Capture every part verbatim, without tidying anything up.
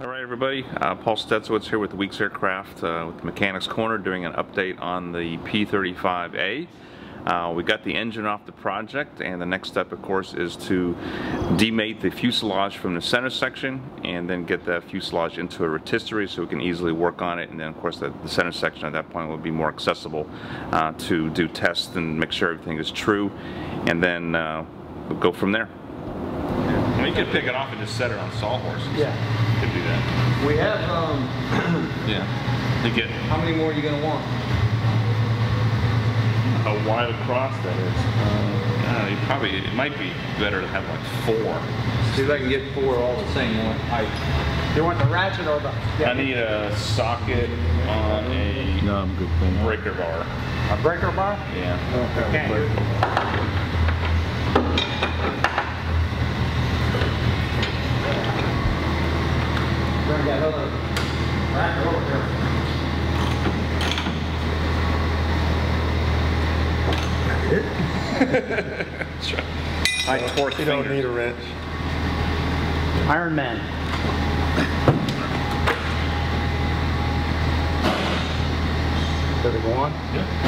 All right, everybody, uh, Paul Stecewycz here with Weeks Aircraft uh, with Mechanics Corner, doing an update on the P thirty-five A. Uh, we got the engine off the project, and the next step, of course, is to demate the fuselage from the center section and then get that fuselage into a rotisserie so we can easily work on it. And then, of course, the, the center section at that point will be more accessible uh, to do tests and make sure everything is true, and then uh, we'll go from there. Well, you could pick it off and just set it on sawhorses. Yeah. You could do that. We have, um... yeah. To get... How many more are you going to want? How wide across that is. Um, I don't know, you probably, it might be better to have like four. See if I can get four all the same one height. You want the ratchet or the... Yeah. I need a socket on a no, I'm good thing. breaker bar. A breaker bar? Yeah. Okay. Okay. Yeah, hold on. Right, over here. That's right. I torqued You don't fingers. need a wrench. Iron Man. Does it go on? Yeah.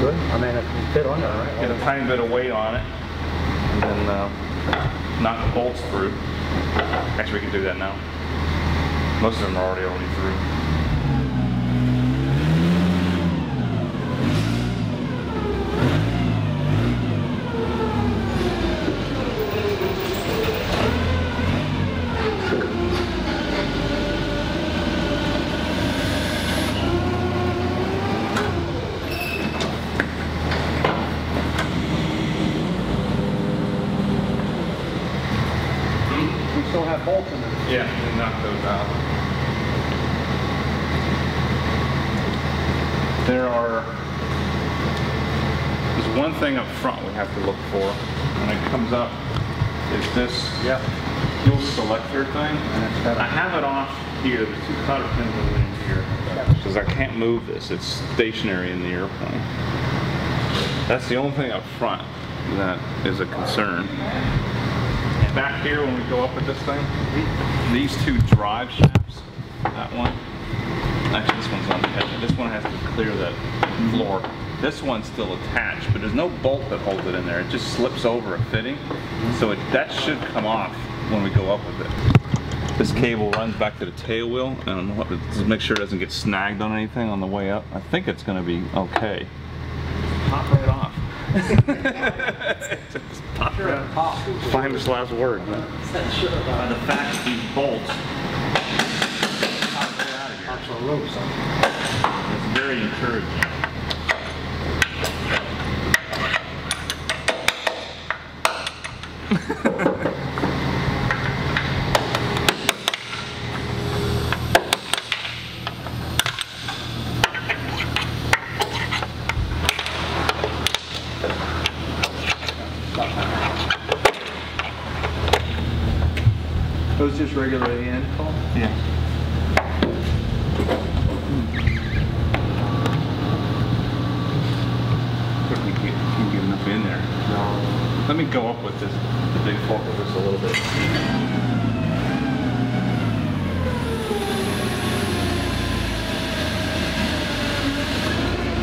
Good. I mean, it can fit on there, right? Get a tiny bit of weight on it, and then uh, knock the bolts through. Actually, we can do that now. Most of them are already already through. Have bolts in it. Yeah, and knock those out. There are, there's one thing up front we have to look for when it comes up, is this yep. fuel selector thing. And I have it off here, there's two cotter pins over here, because I can't move this, it's stationary in the airplane. That's the only thing up front that is a concern. Back here, when we go up with this thing, these two drive shafts, that one, actually this one's on the edge, this one has to clear that floor. This one's still attached, but there's no bolt that holds it in there, it just slips over a fitting, so it, that should come off when we go up with it. This cable runs back to the tail wheel, and what, to make sure it doesn't get snagged on anything on the way up. I think it's going to be okay. Pop right off. Just pop sure, right pop. Find this last word. Sure By the fact that these bolts pop right out of here. Pops a rope, it's very encouraging. Those just regular hand call? Yeah. Hmm. Certainly can't, can't get enough in there. No. Let me go up with this, the big fork with this a little bit.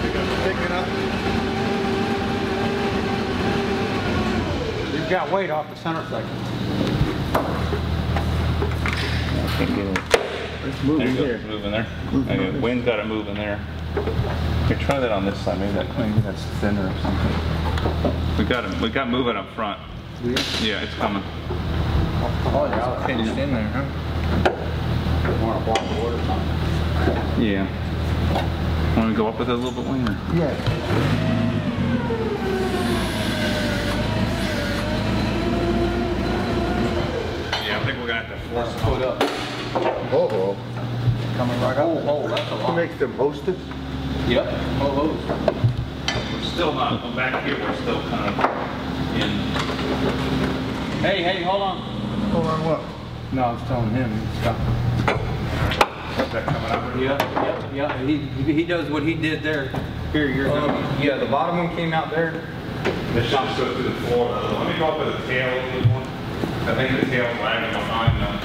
Pick it up. You've got weight off the center section. Can't get it. It's moving there. It's moving there. Okay, wind's got to move in there. Here, try that on this side. Maybe that maybe that's thinner or something. We got it. We got moving up front. Yeah, it's coming. Oh, yeah, it's pinched in there, huh? Want to block the water or something? Yeah. Want to go up with it a little bit later? Yeah. Force put up. Oh, oh. Coming right up. Oh, oh, that's a lot. You make them hosted? Yep. Oh, oh. We're still not, I'm back here, we're still kind of in. Hey, hey, hold on. Hold on what? No, I was telling him. Stop. Is that coming up? Yeah, yeah, yeah. He, he does what he did there. Here, you're um, coming. Yeah, the bottom one came out there. This should just go through the floor. Let me go up with the tail a little bit more. I think the tail's lagging behind now.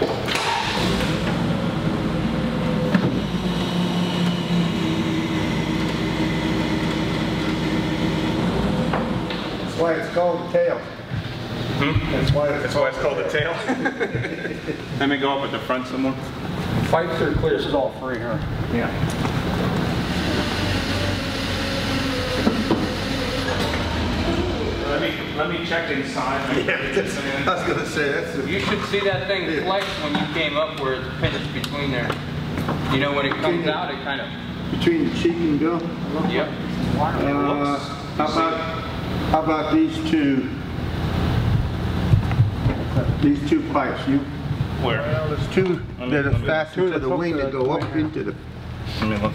That's why it's called the tail. Hmm? That's why it's, That's called, why it's called the tail. Let me go up at the front some more. Pipes are clear. This is all free, huh? Yeah. Let me let me check inside. Yeah, I was gonna say that's. A, you should see that thing yeah. flex when you came up where it's pinched between there. You know when it comes between out, it kind of between the cheek and gum. Yep. Uh, how about? How about these two, these two pipes? You, Where? Well, there's two that are fastened to the wing that go up into the... Let me look.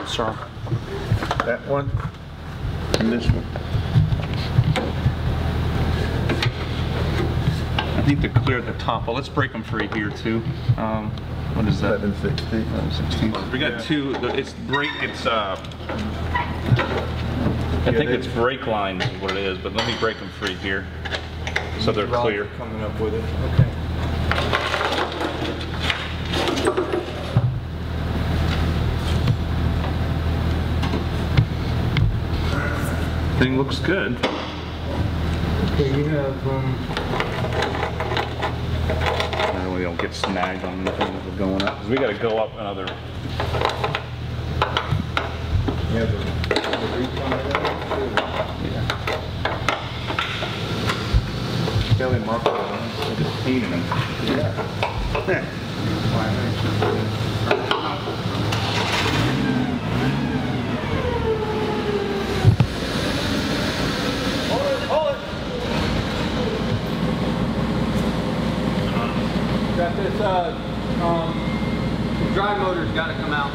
I'm sorry. That one and this one. I think they're clear at the top, but let's break them free here too. Um, what is that? seven sixteen. We got two, it's break, it's... Uh, I think it's brake lines is what it is, but let me break them free here so they're clear. Coming up with it. Okay. Thing looks good. Okay, you have. Um... No, we don't get snagged on anything as we're going up. Cause we got to go up another. Yeah, yeah. Fairly marked with a fifteen in them. Yeah. Hold it, hold it. Got this uh um the dry motor's gotta come out.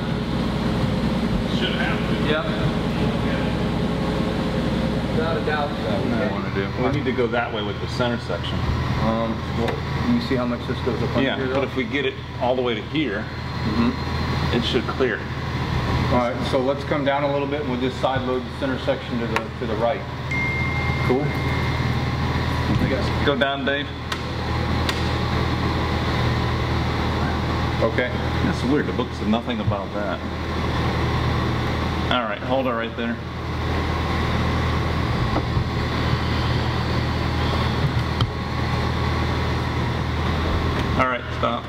Should have. Yep. Without a doubt, that's what I want to do. We need to go that way with the center section. Um, well, you see how much this goes up on yeah, here? Yeah, but if we get it all the way to here, mm-hmm. it should clear. All right, so let's come down a little bit and we'll just side load the center section to the to the right. Cool. Go down, Dave. Okay. That's weird. The book said nothing about that. All right, hold her right there. All right, stop.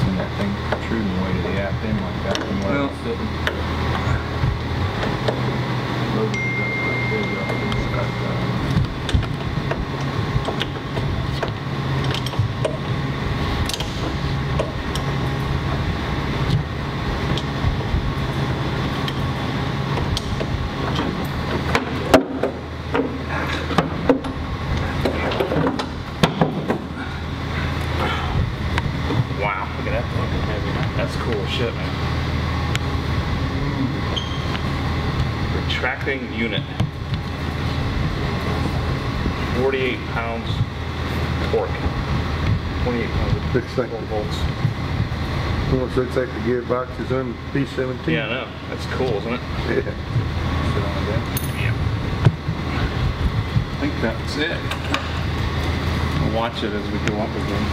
I've seen that thing protruding way to the aft end like that from where well, it's sitting. Unit, forty-eight pounds torque, twenty-eight pounds. Looks like volts. Almost looks like the gearbox is on P seventeen. Yeah, I know. That's cool, isn't it? Yeah. Yeah. I think that's it. I'll watch it as we go up again.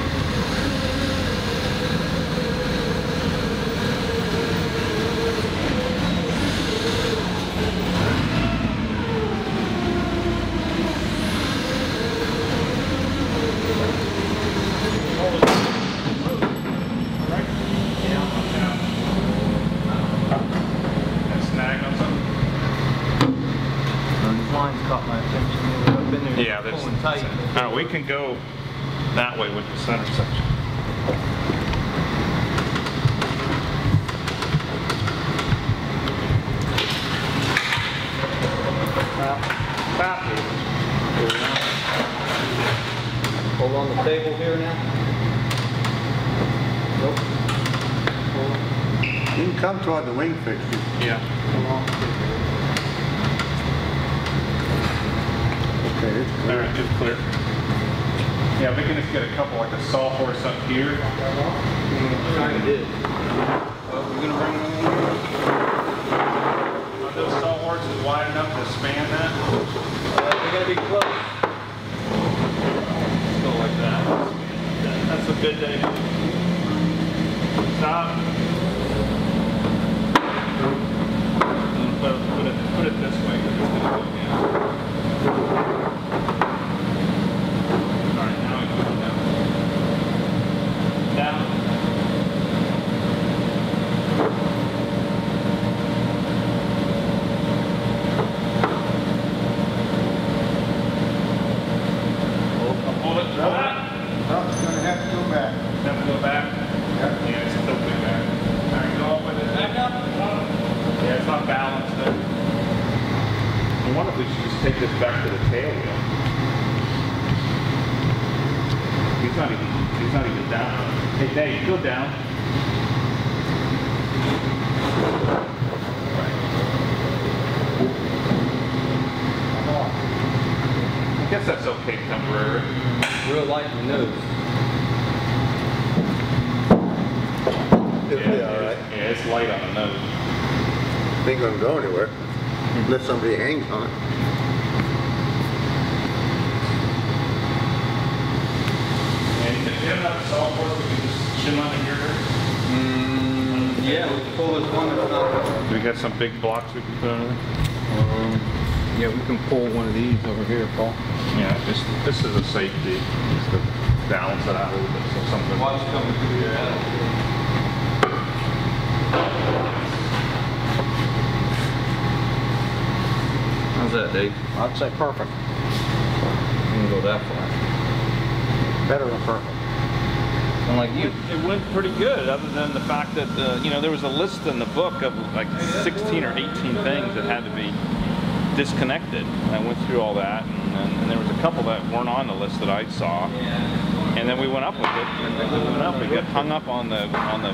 We can go that way with the center section. Uh, hold on the table here now. Nope. Hold on. You can come toward the wing fixture. Yeah. Hold on. Okay, it's clear. All right, it's clear. Yeah, we can just get a couple, like a sawhorse up here. I did. Well, we're going to bring one in. ours is wide enough to span that. Uh, they're going to be close. Let's go like that. That's a good day. Stop. Put it, put it, put it this way. It's going to go down. All right, now we go down. Down. Go anywhere unless somebody hangs on it. And if you have enough salt for it, we can just shim on the gear. Mm, yeah, we can pull this one that's not. Do we got some big blocks we can put on there? Um, yeah, we can pull one of these over here, Paul. Yeah, this this is a safety, just to balance it out a little bit. So something. Watch coming through your head. How's that, Dave? I'd say perfect. You can go that far. Better than perfect. And like you, it went pretty good. Other than the fact that uh, you know, there was a list in the book of like sixteen or eighteen things that had to be disconnected. And I went through all that, and, and, and there was a couple that weren't on the list that I saw. And then we went up with it. And we went up. We got hung up on the on the.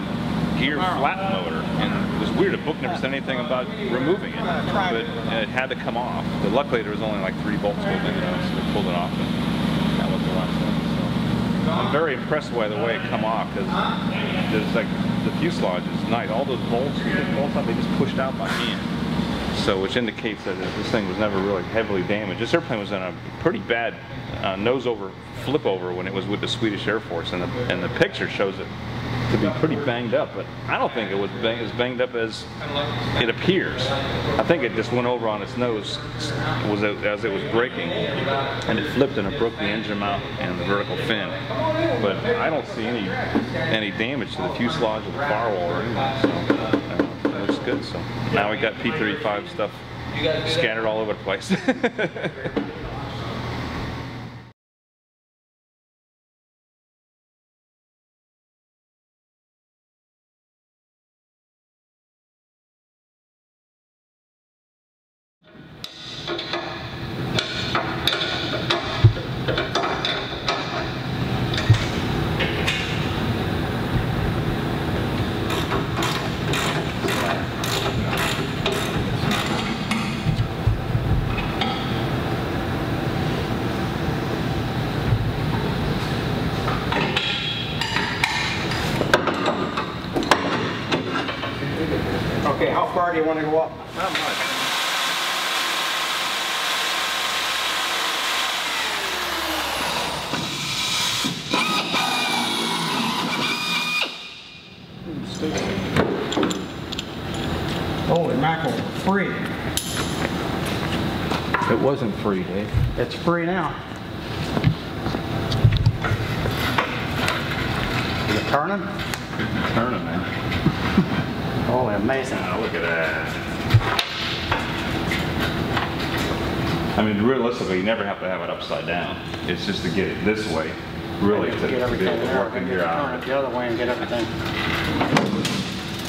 gear flat motor, and it was weird. The book never said anything about removing it, but it had to come off. But luckily, there was only like three bolts holding it, so they pulled it off, and that was the last one. So I'm very impressed by the way it come off, because there's like the fuselage is nice. All those bolts, those bolts out, they just pushed out by hand. So, which indicates that this thing was never really heavily damaged. This airplane was in a pretty bad uh, nose over, flip over when it was with the Swedish Air Force, and the and the picture shows it to be pretty banged up, but I don't think it was bang, as banged up as it appears. I think it just went over on its nose was it, as it was braking, and it flipped and it broke the engine mount and the vertical fin. But I don't see any any damage to the fuselage or the firewall or anything. So uh, it looks good. So now we got P thirty-five stuff scattered all over the place. You want to go up? Not much. Holy mackerel, free. It wasn't free, Dave. It's free now. Is it turning? It's turning, man. Oh, amazing. Oh, look at that. I mean, realistically, you never have to have it upside down. It's just to get it this way, really, to, to be able to work in your eye. Turn it the other way and get everything.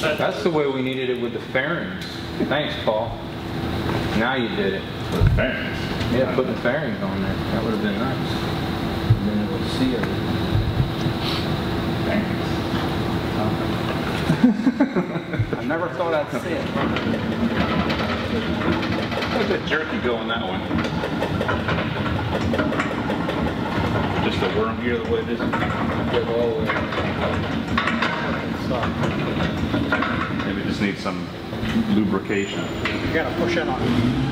That's the way we needed it with the fairings. Thanks, Paul. Now you did it. With the fairings? Yeah, putting the fairings on there. That would have been nice. And then it would see everything. Fairings. I never thought I'd see it. Look at that jerky go on that one. Just a worm here the way this is. All the way. stuff. Maybe just need some lubrication. You gotta push in on it.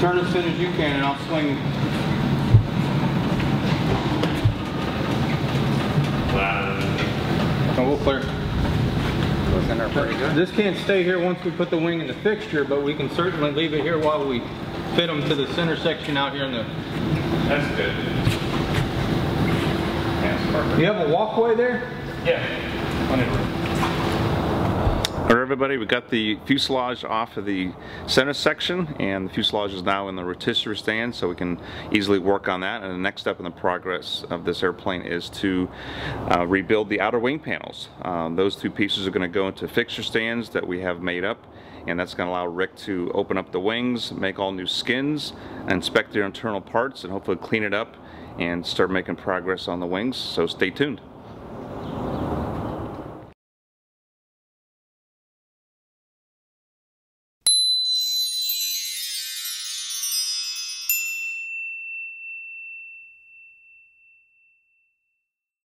Turn as soon as you can and I'll swing. Wow. Oh, we'll clear. Those in are pretty good. This can't stay here once we put the wing in the fixture, but we can certainly leave it here while we fit them to the center section out here in the... That's good. That's perfect. You have a walkway there? Yeah. Whenever. Alright everybody, we got the fuselage off of the center section and the fuselage is now in the rotisserie stand, so we can easily work on that. And the next step in the progress of this airplane is to uh, rebuild the outer wing panels. Um, those two pieces are going to go into fixture stands that we have made up, and that's going to allow Rick to open up the wings, make all new skins, inspect their internal parts, and hopefully clean it up and start making progress on the wings. So stay tuned.